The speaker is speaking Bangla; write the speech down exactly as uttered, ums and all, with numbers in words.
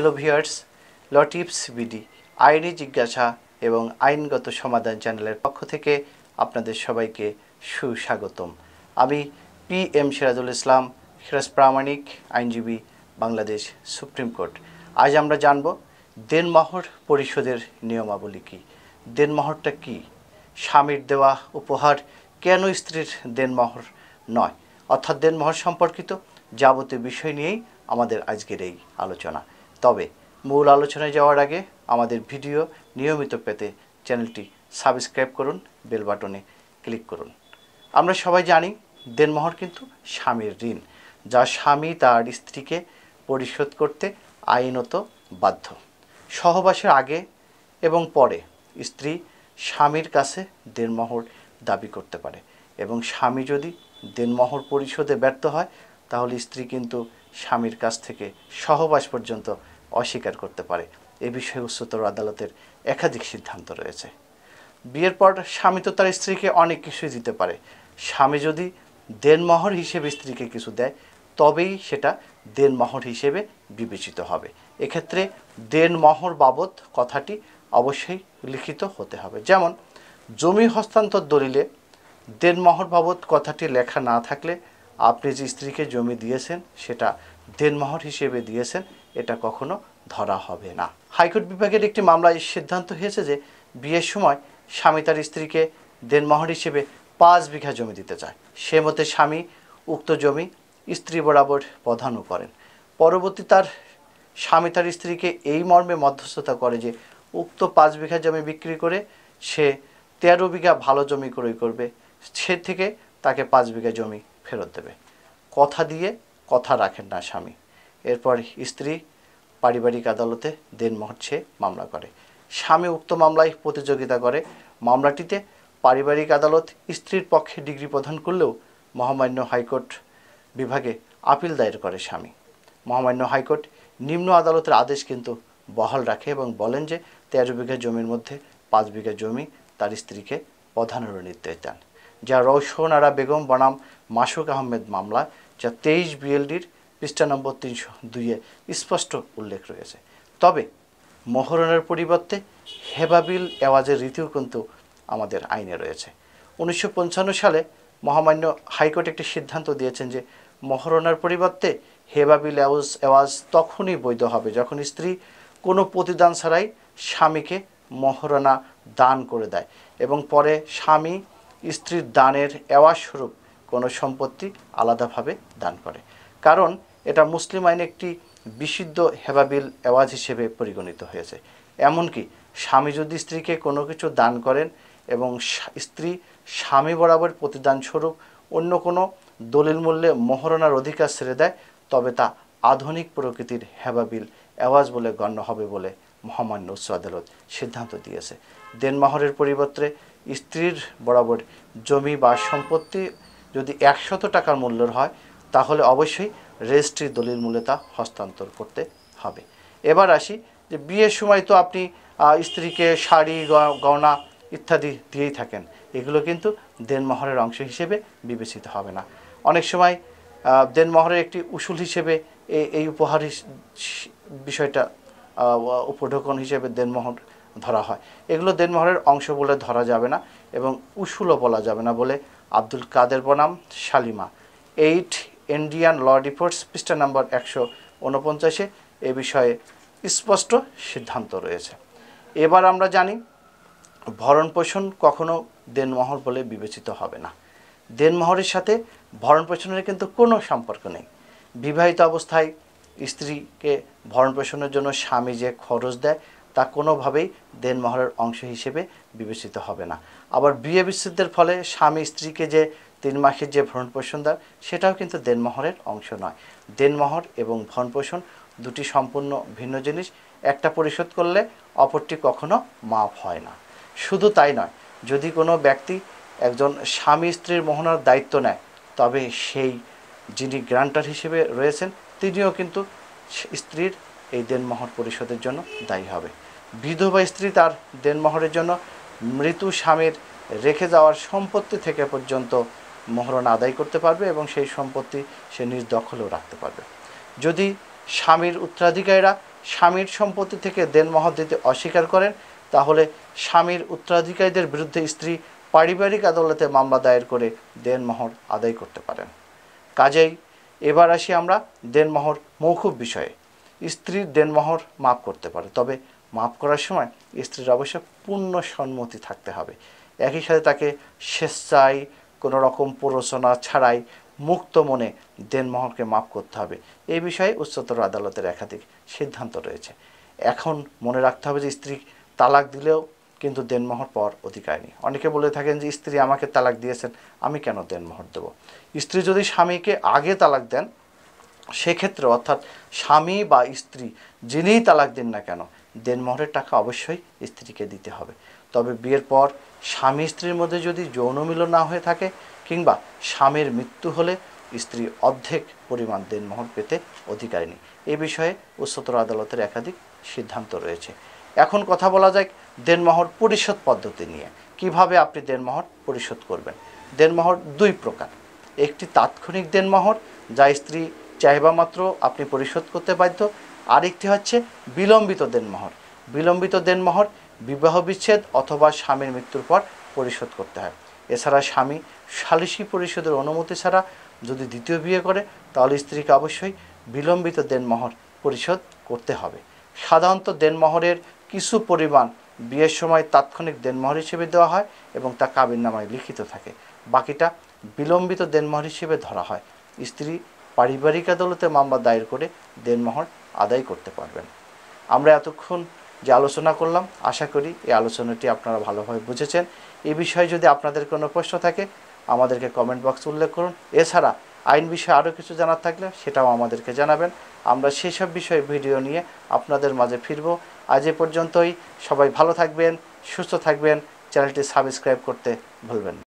Hello viewers law tips BD আইনি জিজ্ঞাসা এবং আইনগত সমাধান চ্যানেলের পক্ষ থেকে আপনাদের সবাইকে সুস্বাগতম। আমি পি এম সিরাজুল ইসলাম সিরাজ প্রামাণিক, আইনজীবী, বাংলাদেশ সুপ্রিম কোর্ট। আজ আমরা জানব দেনমোহর পরিশোধের নিয়মাবলী কী, দেনমোহরটা কী, স্বামীর দেওয়া উপহার কেন স্ত্রীর দেনমোহর নয়, অর্থাৎ দেনমোহর সম্পর্কিত যাবতীয় বিষয় নিয়েই আমাদের আজকের এই আলোচনা। তবে মূল আলোচনায় যাওয়ার আগে আমাদের ভিডিও নিয়মিত পেতে চ্যানেলটি সাবস্ক্রাইব করুন, বেল বাটনে ক্লিক করুন। আমরা সবাই জানি দেনমোহর কিন্তু স্বামীর ঋণ, যা স্বামী তার স্ত্রীকে পরিশোধ করতে আইনত বাধ্য। সহবাসের আগে এবং পরে স্ত্রী স্বামীর কাছে দেনমোহর দাবি করতে পারে, এবং স্বামী যদি দেনমোহর পরিশোধে ব্যর্থ হয় তাহলে স্ত্রী কিন্তু স্বামীর কাছ থেকে সহবাস পর্যন্ত অস্বীকার করতে পারে। এ বিষয়ে উচ্চতর আদালতের একাধিক সিদ্ধান্ত রয়েছে। বিয়ের পর স্বামী তো তার স্ত্রীকে অনেক কিছুই দিতে পারে। স্বামী যদি দেনমোহর হিসেবে স্ত্রীকে কিছু দেয় তবেই সেটা দেনমোহর হিসেবে বিবেচিত হবে। এক্ষেত্রে দেনমোহর বাবদ কথাটি অবশ্যই লিখিত হতে হবে। যেমন জমি হস্তান্তর দলিলে দেনমোহর বাবদ কথাটি লেখা না থাকলে আপনি যে স্ত্রীকে জমি দিয়েছেন সেটা দেনমোহর হিসেবে দিয়েছেন, এটা কখনো ধরা হবে না। হাইকোর্ট বিভাগের একটি মামলায় সিদ্ধান্ত হয়েছে যে বিয়ের সময় স্বামী তার স্ত্রীকে দেনমোহর হিসেবে পাঁচ বিঘা জমি দিতে চায়। সে মতে স্বামী উক্ত জমি স্ত্রী বরাবর প্রদানও করেন। পরবর্তী তার স্বামী তার স্ত্রীকে এই মর্মে মধ্যস্থতা করে যে উক্ত পাঁচ বিঘা জমি বিক্রি করে সে তেরো বিঘা ভালো জমি ক্রয় করবে, সে থেকে তাকে পাঁচ বিঘা জমি ফেরত দেবে। কথা দিয়ে কথা রাখেন না স্বামী। এরপর স্ত্রী পারিবারিক আদালতে দেনমোহর চেয়ে মামলা করে। স্বামী উক্ত মামলায় প্রতিযোগিতা করে। মামলাটিতে পারিবারিক আদালত স্ত্রীর পক্ষে ডিগ্রি প্রদান করলেও মহামান্য হাইকোর্ট বিভাগে আপিল দায়ের করে স্বামী। মহামান্য হাইকোর্ট নিম্ন আদালতের আদেশ কিন্তু বহাল রাখে এবং বলেন যে তেরো বিঘা জমির মধ্যে পাঁচ বিঘা জমি তার স্ত্রীকে প্রধানের নির্দেশ দেন, যা রওশনারা বেগম বনাম মাসুক আহমেদ মামলা, যা তেইশ বিএলডির পৃষ্ঠা নম্বর তিনশো দুইয়ে স্পষ্ট উল্লেখ রয়েছে। তবে মোহরানার পরিবর্তে হেবাবিল এওয়াজের রীতিও কিন্তু আমাদের আইনে রয়েছে। উনিশশো পঞ্চান্ন সালে মহামান্য হাইকোর্ট একটি সিদ্ধান্ত দিয়েছেন যে মোহরানার পরিবর্তে হেবাবিল এওয়াজ এওয়াজ তখনই বৈধ হবে যখন স্ত্রী কোনো প্রতিদান ছাড়াই স্বামীকে মোহরানা দান করে দেয় এবং পরে স্বামী স্ত্রীর দানের এওয়াজস্বরূপ কোনো সম্পত্তি আলাদাভাবে দান করে। কারণ এটা মুসলিম আইনে একটি বিশুদ্ধ হেবাবিল এওয়াজ হিসেবে পরিগণিত হয়েছে। এমনকি স্বামী যদি স্ত্রীকে কোনো কিছু দান করেন এবং স্ত্রী স্বামী বরাবর প্রতিদানস্বরূপ অন্য কোনো দলিল মূল্যে মোহরানার অধিকার ছেড়ে দেয় তবে তা আধুনিক প্রকৃতির হেবাবিল এওয়াজ বলে গণ্য হবে বলে মহামান্য উচ্চ আদালত সিদ্ধান্ত দিয়েছে। দেনমোহরের পরিবর্তে স্ত্রীর বরাবর জমি বা সম্পত্তি যদি একশত টাকার মূল্যের হয় তাহলে অবশ্যই রেজিস্ট্রি দলিল মূল্যে তা হস্তান্তর করতে হবে। এবার আসি যে বিয়ের সময় তো আপনি স্ত্রীকে শাড়ি, গয়না ইত্যাদি দিয়েই থাকেন, এগুলো কিন্তু দেনমোহরের অংশ হিসেবে বিবেচিত হবে না। অনেক সময় দেনমোহরের একটি উসুল হিসেবে এই উপহার বিষয়টা উপঢৌকন হিসেবে দেনমোহর ধরা হয়। এগুলো দেনমোহরের অংশ বলে ধরা যাবে না এবং উসুলও বলা যাবে না বলে আব্দুল কাদের বনাম Shalima eight Indian law reports পৃষ্ঠা নম্বর একশো উনপঞ্চাশে এ বিষয়ে স্পষ্ট সিদ্ধান্ত রয়েছে। এবার আমরা জানি ভরণ পোষণ কখনও দেনমোহর বলে বিবেচিত হবে না। দেনমোহরের সাথে ভরণ পোষণের কিন্তু কোনো সম্পর্ক নেই। বিবাহিত অবস্থায় স্ত্রীকে ভরণ পোষণের জন্য স্বামী যে খরচ দেয় তা কোনোভাবেই দেনমোহরের অংশ হিসেবে বিবেচিত হবে না। আবার বিয়ে বিচ্ছেদের ফলে স্বামী স্ত্রীকে যে তিন মাসের যে ভরণ পোষণ দেয় সেটাও কিন্তু দেনমোহরের অংশ নয়। দেনমোহর এবং ভরণ পোষণ দুটি সম্পূর্ণ ভিন্ন জিনিস। একটা পরিশোধ করলে অপরটি কখনো মাপ হয় না। শুধু তাই নয়, যদি কোনো ব্যক্তি একজন স্বামী স্ত্রীর মোহরানার দায়িত্ব নেয় তবে সেই যিনি গ্রান্টার হিসেবে রয়েছেন তিনিও কিন্তু স্ত্রীর এই দেনমোহর পরিশোধের জন্য দায়ী হবে। বিধবা স্ত্রী তার দেনমোহরের জন্য মৃত স্বামীর রেখে যাওয়ার সম্পত্তি থেকে পর্যন্ত মোহরানা আদায় করতে পারবে এবং সেই সম্পত্তি সে নিজ দখলেও রাখতে পারবে। যদি স্বামীর উত্তরাধিকারীরা স্বামীর সম্পত্তি থেকে দেনমোহর দিতে অস্বীকার করেন তাহলে স্বামীর উত্তরাধিকারীদের বিরুদ্ধে স্ত্রী পারিবারিক আদালতে মামলা দায়ের করে দেনমোহর আদায় করতে পারেন। কাজেই এবার আসি আমরা দেনমোহর মওকুফ বিষয়ে। স্ত্রীর দেনমোহর মাফ করতে পারে, তবে মাফ করার সময় স্ত্রীর অবশ্যই পূর্ণ সম্মতি থাকতে হবে। একই সাথে তাকে স্বেচ্ছায় কোনো রকম প্ররোচনা ছাড়াই মুক্ত মনে দেনমোহরকে মাফ করতে হবে। এই বিষয়ে উচ্চতর আদালতের একাধিক সিদ্ধান্ত রয়েছে। এখন মনে রাখতে হবে যে স্ত্রী তালাক দিলেও কিন্তু দেনমোহর পাওয়ার অধিকার নেই। অনেকে বলে থাকেন যে স্ত্রী আমাকে তালাক দিয়েছেন, আমি কেন দেনমোহর দেব? স্ত্রী যদি স্বামীকে আগে তালাক দেন সেক্ষেত্রে অর্থাৎ স্বামী বা স্ত্রী যিনিই তালাক দেন না কেন দেনমোহরের টাকা অবশ্যই স্ত্রীকে দিতে হবে। তবে বিয়ের পর স্বামী স্ত্রীর মধ্যে যদি যৌন মিলন না হয়ে থাকে কিংবা স্বামীর মৃত্যু হলে স্ত্রী অর্ধেক পরিমাণ দেনমোহর পেতে অধিকারিণী। এ বিষয়ে উচ্চতর আদালতের একাধিক সিদ্ধান্ত রয়েছে। এখন কথা বলা যায় দেনমোহর পরিশোধ পদ্ধতি নিয়ে। কিভাবে আপনি দেনমোহর পরিশোধ করবেন? দেনমোহর দুই প্রকার, একটি তাৎক্ষণিক দেনমোহর যা স্ত্রী চাইবা মাত্র আপনি পরিশোধ করতে বাধ্য, আরেকটি হচ্ছে বিলম্বিত দেনমোহর। বিলম্বিত দেনমোহর বিবাহ বিচ্ছেদ অথবা স্বামীর মৃত্যুর পর পরিশোধ করতে হয়। এছাড়া স্বামী সালিসি পরিশোধের অনুমতি ছাড়া যদি দ্বিতীয় বিয়ে করে তাহলে স্ত্রীকে অবশ্যই বিলম্বিত দেনমোহর পরিশোধ করতে হবে। সাধারণত দেনমোহরের কিছু পরিমাণ বিয়ের সময় তাৎক্ষণিক দেনমোহর হিসেবে দেওয়া হয় এবং তা কাবিননামায় লিখিত থাকে, বাকিটা বিলম্বিত দেনমোহর হিসেবে ধরা হয়। স্ত্রী পারিবারিক আদালতে মামলা দায়ের করে দেনমোহর আদায় করতে পারবেন। আমরা এতক্ষণ যে আলোচনা করলাম আশা করি এই আলোচনাটি আপনারা ভালোভাবে বুঝেছেন। এই বিষয়ে যদি আপনাদের কোনো প্রশ্ন থাকে আমাদেরকে কমেন্ট বক্স উল্লেখ করুন। এছাড়া আইন বিষয়ে আরও কিছু জানার থাকলে সেটাও আমাদেরকে জানাবেন, আমরা সেই সব বিষয়ে ভিডিও নিয়ে আপনাদের মাঝে ফিরব। আজ এ পর্যন্তই, সবাই ভালো থাকবেন, সুস্থ থাকবেন, চ্যানেলটি সাবস্ক্রাইব করতে ভুলবেন না।